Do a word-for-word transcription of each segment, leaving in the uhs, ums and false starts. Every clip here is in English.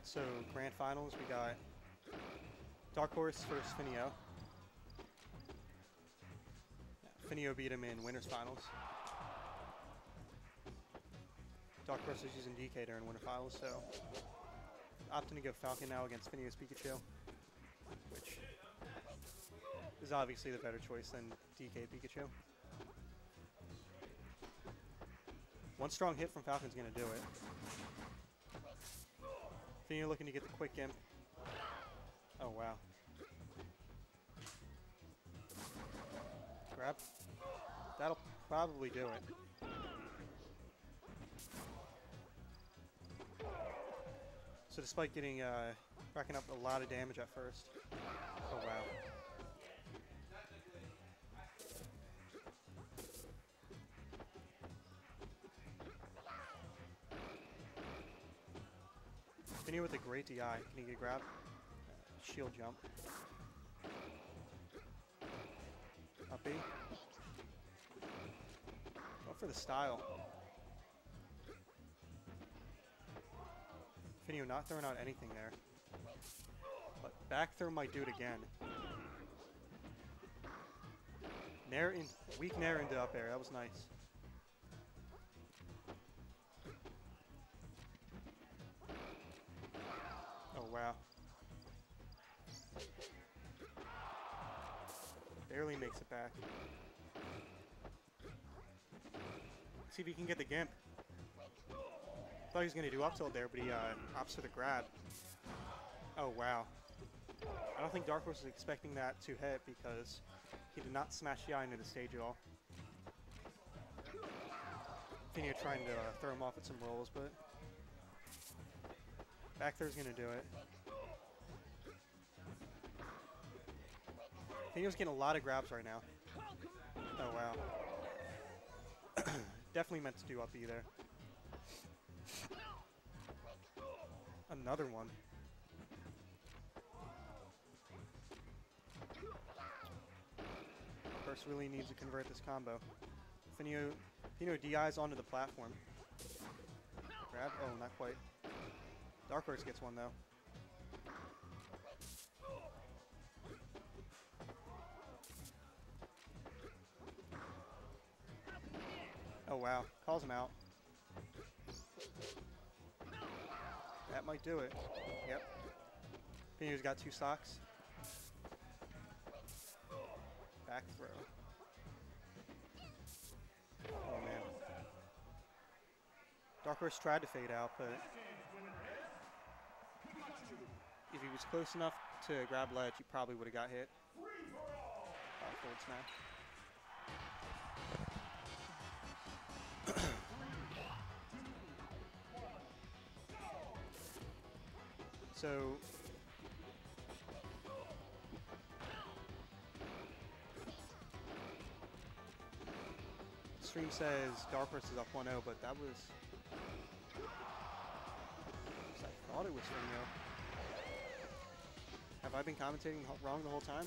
Alright, so grand finals, we got Darkhorse versus Finio. Yeah, Finio beat him in winners finals. Darkhorse is using D K during winter finals, so opting to go Falcon now against Finio's Pikachu, which is obviously the better choice than D K Pikachu. One strong hit from Falcon's gonna do it. Finio looking to get the quick imp. Oh wow. Grab. That'll probably do it. So despite getting, uh, racking up a lot of damage at first. Oh wow. Finio with a great D I. Can he get a grab? Uh, shield jump. Up B. Go for the style. Finio not throwing out anything there. But back throw might do it again. Nair in, weak Nair into up air. That was nice. Oh, wow. Barely makes it back. Let's see if he can get the gimp. Thought he was going to do up tilt there, but he uh, opts for the grab. Oh, wow. I don't think Darkhorse was expecting that to hit because he did not smash the eye into the stage at all. Finio trying to uh, throw him off with some rolls, but back there's going to do it. Finio's getting a lot of grabs right now. Oh, wow. Definitely meant to do up either. Another one. Darkhorse really needs to convert this combo. Finio, Finio D Is onto the platform. Grab? Oh, not quite. Darkhorse gets one though. Oh wow! Calls him out. That might do it. Yep. Finio's got two stocks. Back throw. Oh man. Darkhorse tried to fade out, but if he was close enough to grab ledge, he probably would have got hit. Uh, forward smash. So stream says Darkhorse is up one oh, but that was, I thought it was Finio. Have I been commentating wrong the whole time?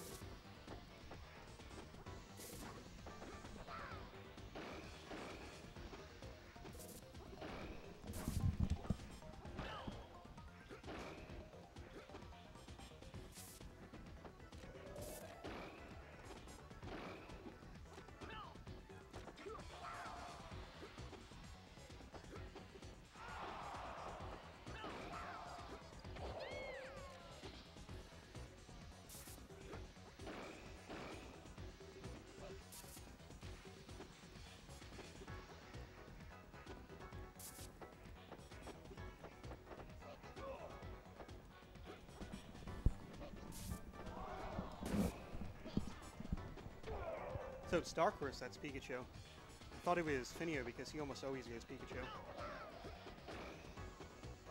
So it's Darkhorse that's Pikachu. I thought it was Finio because he almost always goes Pikachu.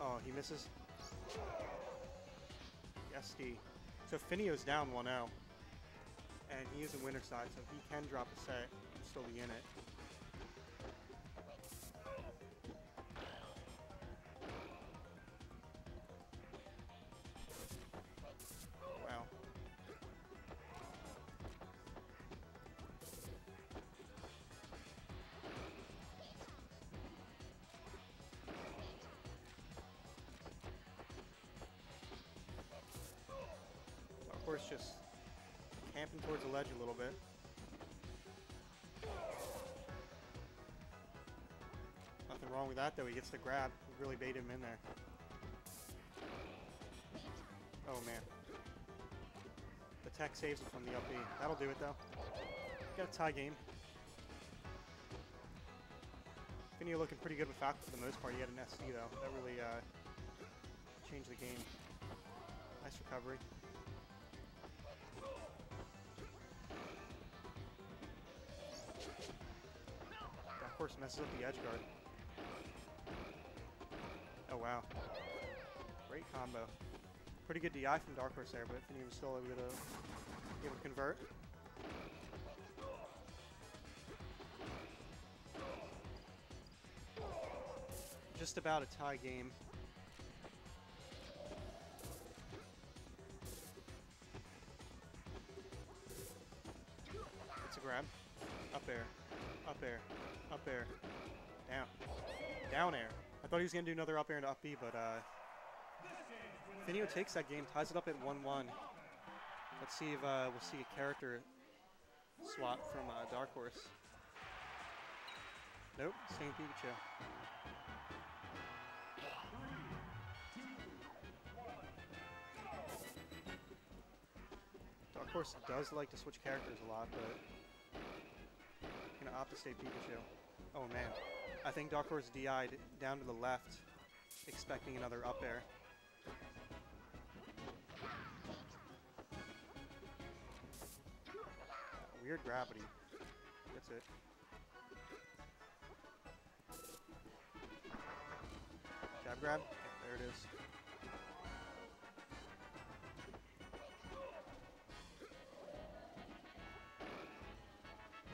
Oh, he misses. S D. So Finio's down one oh. And he is a winner side, so he can drop a set and still be in it. Darkhorse just camping towards the ledge a little bit. Nothing wrong with that, though. He gets the grab. We really bait him in there. Oh, man. The tech saves him from the up B. That'll do it, though. Got a tie game. Finio looking pretty good with Falcon for the most part. He had an S D, though. That really uh, changed the game. Nice recovery. Darkhorse messes up the edge guard. Oh, wow. Great combo. Pretty good D I from Darkhorse there, but Finio was still able to, able to convert. Just about a tie game. It's a grab. Up air. Up air. Up air. Down. Down air. I thought he was going to do another up air and up B, but uh, Finio takes that game, ties it up at one one. Let's see if uh, we'll see a character swap from uh, Darkhorse. Nope, same Pikachu. Darkhorse does like to switch characters a lot, but I'm gonna opt to stay Pikachu. Oh man, I think Darkhorse D I'd down to the left, expecting another up air. Weird gravity. That's it. Jab grab. There it is.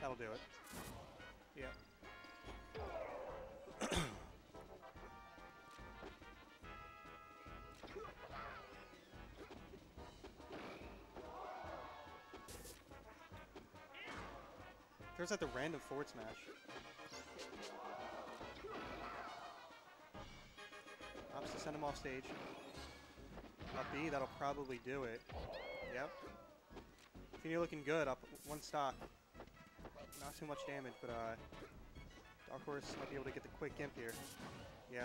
That'll do it. Yeah. There's at the random forward smash. Opts to send him off stage. Up B, that'll probably do it. Yep. Finio looking good. Up one stock. Not too much damage, but uh, Darkhorse might be able to get the quick gimp here. Yeah.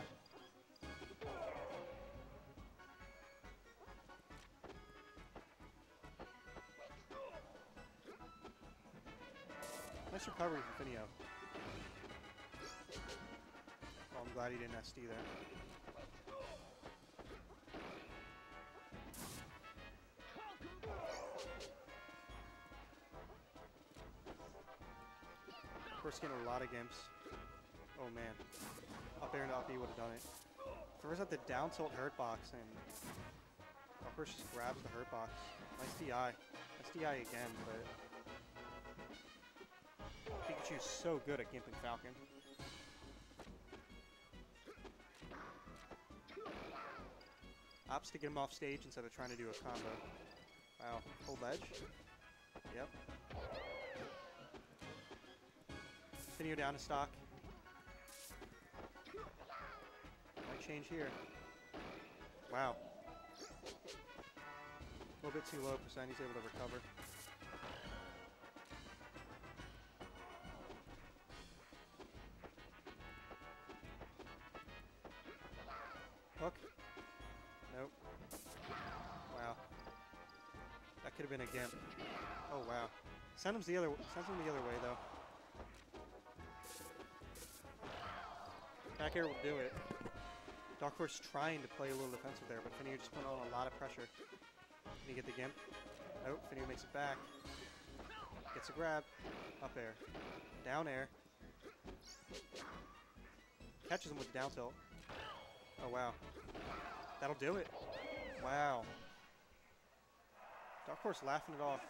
Nice recovery from Finio. Oh, I'm glad he didn't S D there. Darkhorse getting a lot of gimps. Oh man. Up air and up B would have done it. Throws out the down tilt hurt box and Darkhorse just grabs the hurt box. Nice D I. Nice D I again, but Pikachu's so good at gimping Falcon. Opts to get him off stage instead of trying to do a combo. Wow. Hold ledge. Yep. Finio down to stock. Might change here. Wow. A little bit too low percent. He's able to recover. Hook. Nope. Wow. That could have been a gimp. Oh wow. Send him the other. Sends him the other way though. Back air will do it. Darkhorse trying to play a little defensive there, but Finio just put on a lot of pressure. Can he get the gimp? Oh, Finio makes it back. Gets a grab. Up air. Down air. Catches him with the down tilt. Oh, wow. That'll do it. Wow. Darkhorse laughing it off.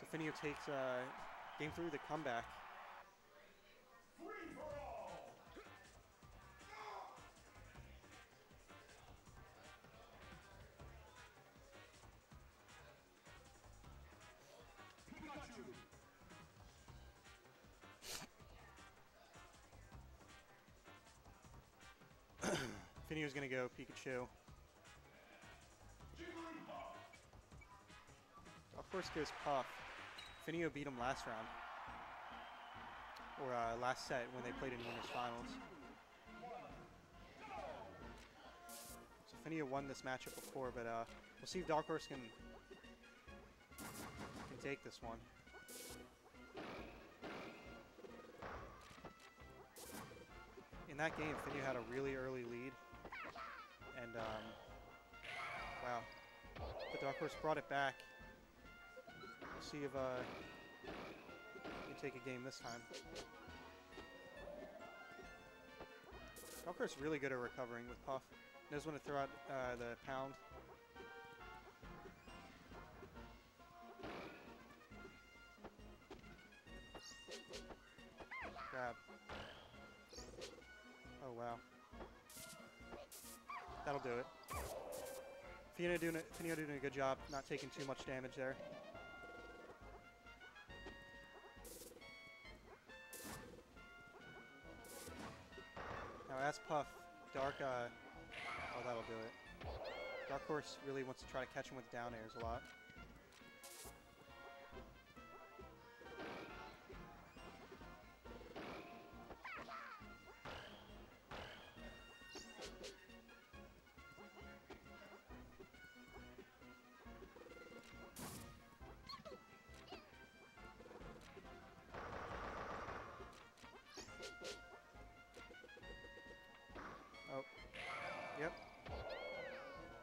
So Finio takes uh, game three, the comeback. Finio's gonna go Pikachu. Darkhorse goes Puff. Finio beat him last round. Or uh, last set when they played in winners finals. So Finio won this matchup before, but uh, we'll see if Darkhorse can, can take this one. In that game, Finio had a really early lead. And, um, wow. But Darkhorse brought it back. We'll see if uh, we can take a game this time. Darkhorse really good at recovering with Puff. Knows when to throw out uh, the pound. Grab. Oh, wow. That'll do it. Finio doing, a, Finio doing a good job, not taking too much damage there. Now as Puff, Dark, uh, oh that'll do it. Darkhorse really wants to try to catch him with down airs a lot. Oh, yep.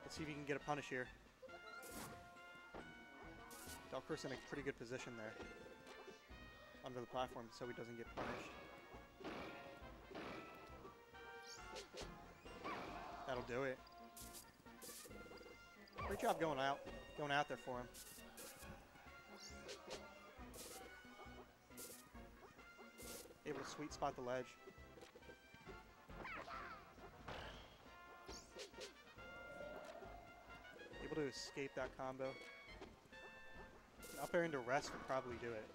Let's see if he can get a punish here. Darkhorse in a pretty good position there. Under the platform so he doesn't get punished. That'll do it. Great job going out, going out there for him. Able to sweet spot the ledge. Able to escape that combo. An up air into rest would probably do it.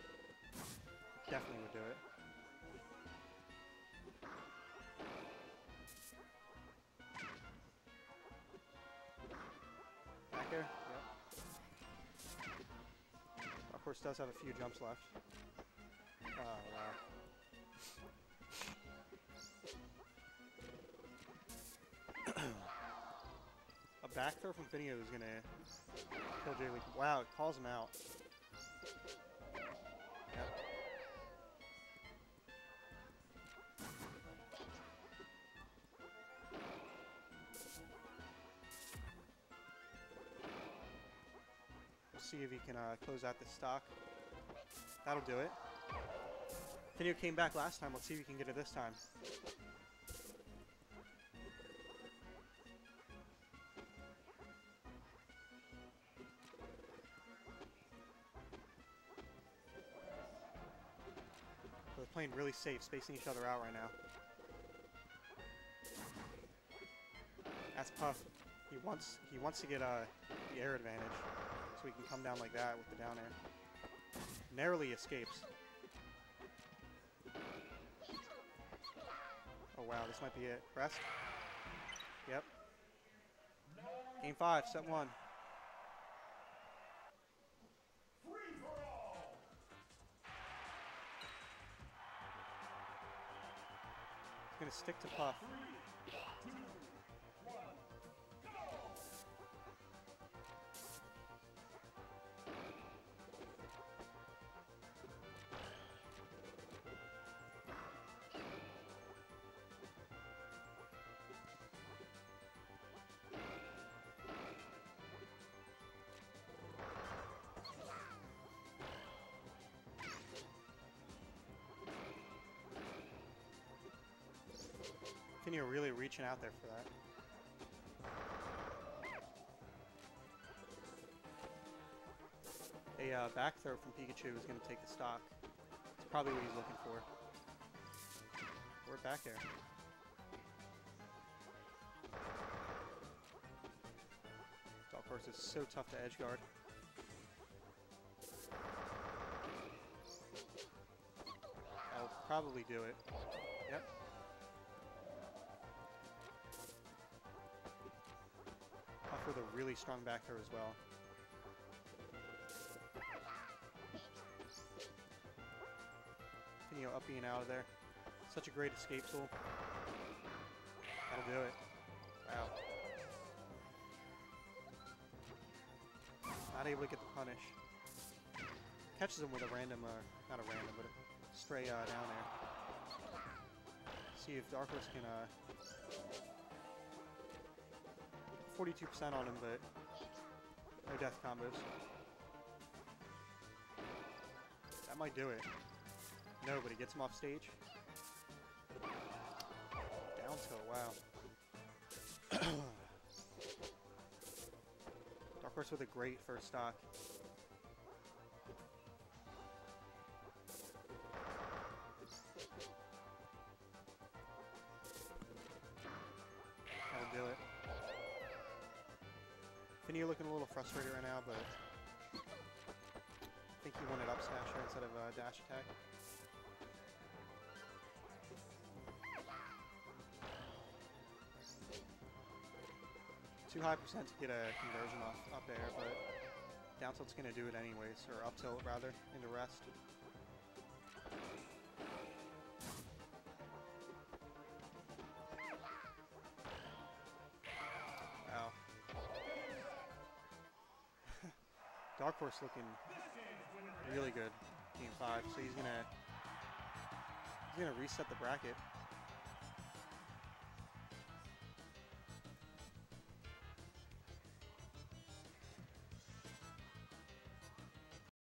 Definitely would do it. Back air? Yep. Darkhorse does have a few jumps left. Oh, wow. A back throw from Finio is gonna kill J-League. Wow, it calls him out. Yep. We'll see if he can uh, close out the stock. That'll do it. Finio came back last time. Let's see if we can get it this time. They're playing really safe, spacing each other out right now. That's Puff. He wants he wants to get uh, the air advantage, so he can come down like that with the down air. Narrowly escapes. Oh wow, this might be it. Rest? Yep. Game five, set one. Free for all. He's gonna stick to Puff. Three, two, one, Finio really reaching out there for that. A uh, back throw from Pikachu is going to take the stock. It's probably what he's looking for. We're back there. Darkhorse is so tough to edge guard. That'll probably do it. Yep. With a really strong back throw as well. Finio up and out of there. Such a great escape tool. That'll do it. Wow. Not able to get the punish. Catches him with a random, uh, not a random, but a stray uh, down there. See if Darkhorse can, uh, forty-two percent on him, but no death combos. That might do it. No, but he gets him off stage. Down tilt, wow. Darkhorse with a great first stock. That'll do it. Finio looking a little frustrated right now, but I think he wanted up smash her instead of uh, dash attack. Too high percent to get a conversion off up air, but down tilt's going to do it anyways, or up tilt rather, into rest. Wow. Darkhorse looking really good, game five, so he's going to he's going to reset the bracket.